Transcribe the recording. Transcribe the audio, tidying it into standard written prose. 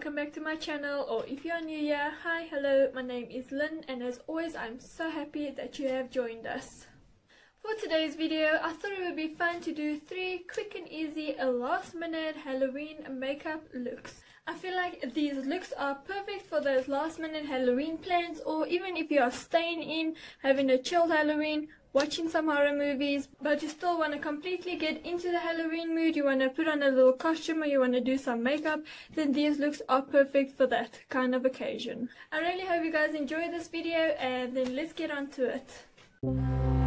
welcome back to my channel, or if you are new here, hi, hello, my name is Lynn, and as always I'm so happy that you have joined us. For today's video, I thought it would be fun to do three quick and easy last minute Halloween makeup looks. I feel like these looks are perfect for those last minute Halloween plans, or even if you are staying in, having a chilled Halloween, watching some horror movies, but you still want to completely get into the Halloween mood, you want to put on a little costume or you want to do some makeup, then these looks are perfect for that kind of occasion. I really hope you guys enjoy this video, and then let's get on to it.